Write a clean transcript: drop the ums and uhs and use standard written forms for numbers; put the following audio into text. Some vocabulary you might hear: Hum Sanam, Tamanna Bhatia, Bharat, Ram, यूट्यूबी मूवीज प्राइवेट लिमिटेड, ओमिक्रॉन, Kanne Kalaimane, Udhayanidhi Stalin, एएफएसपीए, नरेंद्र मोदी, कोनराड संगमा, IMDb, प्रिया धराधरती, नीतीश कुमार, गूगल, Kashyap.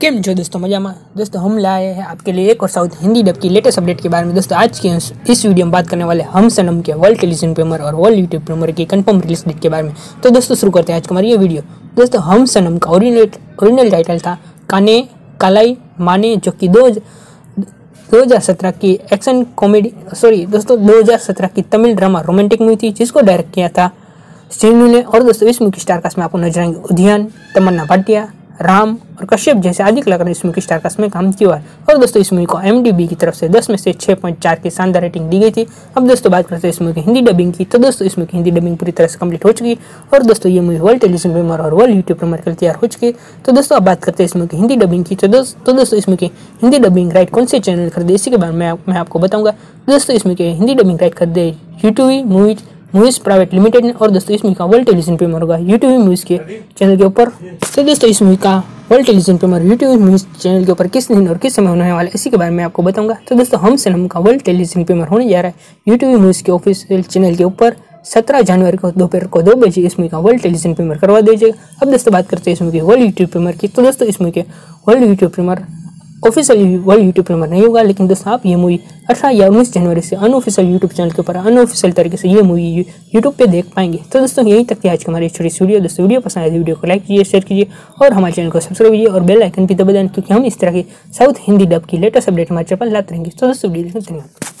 केम जो दोस्तों, मजा में दोस्तों हम लाए हैं आपके लिए एक और साउथ हिंदी डब की लेटेस्ट अपडेट के बारे में। दोस्तों आज की इस वीडियो में बात करने वाले हम सनम के वर्ल्ड टेलीविजन प्रीमियर और वर्ल्ड यूट्यूब प्रीमियर की कंफर्म रिलीज डेट के बारे में। तो दोस्तों शुरू करते हैं आज हमारी ये वीडियो। दोस्तों हम सनम का ओरिजिनल टाइटल था कान्हे कलाई माने, जो कि 2017 की एक्शन कॉमेडी 2017 की तमिल ड्रामा रोमांटिक मूवी थी, जिसको डायरेक्ट किया था सिनू ने। और दोस्तों इस मूवी की स्टारकास्ट में आपको नजर आएंगे उदयन, तमन्ना भाटिया, राम और कश्यप जैसे आदि कलाकारों ने इस मूवी की स्टारकास्ट में काम किया है। और दोस्तों इस मूवी को IMDb की तरफ से 10 में से 6.4 की शानदार रेटिंग दी गई थी। अब दोस्तों बात करते हैं इस मूवी की हिंदी डबिंग की। तो दोस्तों इस मूवी की हिंदी डबिंग पूरी तरह से कंप्लीट हो चुकी और दोस्तों ये मूवी वर्ल्ड टेलीविजन प्रीमियर और वर्ल्ड यूट्यूब प्रीमियर के लिए तैयार हो चुकी। तो दोस्तों अब बात करते हैं इस मूवी की हिंदी डबिंग की। तो दोस्तों इस मूवी की हिंदी डबिंग राइट कौन से चैनल खरीदे, इसी के बारे में मैं आपको बताऊंगा। दोस्तों इस मूवी की हिंदी डबिंग राइट खरीदे यूट्यूबी मूवीज प्राइवेट लिमिटेड ने। और दोस्तों इस मूवी का वर्ल्ड टेलीविजन प्रीमियर होगा यूट्यूबी मूवीज के चैनल के ऊपर। तो दोस्तों इस मूवी का world television premiere YouTube movies channel के ऊपर किस दिन और किस समय होने वाला है, इसी के बारे में आपको बताऊंगा। तो दोस्तों हम सनम का वर्ल्ड टेलीविजन प्रीमियर होने जा रहा है यूट्यूब मूवीज के ऑफिशियल चैनल के ऊपर 17 जनवरी को दोपहर को 2 बजे इस मूवी का वर्ल्ड टेलीविजन प्रीमियर करवा दीजिएगा। अब दोस्तों बात करते हैं इस मूवी के वर्ल्ड यूट्यूब प्रीमियर की। तो दोस्तों इस मूवी के world YouTube premiere official world YouTube premiere नहीं होगा, लेकिन दोस्तों आप ये मूवी 18 या 19 जनवरी से अनऑफिशियल यूट्यूब चैनल के ऊपर अनऑफिशियल तरीके से ये मूवी यूट्यूब पे देख पाएंगे। तो दोस्तों यहीं तक थी आज की हमारी छोटी सी वीडियो। दोस्तों वीडियो पसंद आए तो वीडियो को लाइक कीजिए, शेयर कीजिए और हमारे चैनल को सब्सक्राइब कीजिए और बेल आइकन भी दबा दें, क्योंकि हम इस तरह की साउथ हिंदी डब की लेटेस्ट अपडेट हमारे चैनल पर लाते रहेंगे। तो दोस्तों धन्यवाद।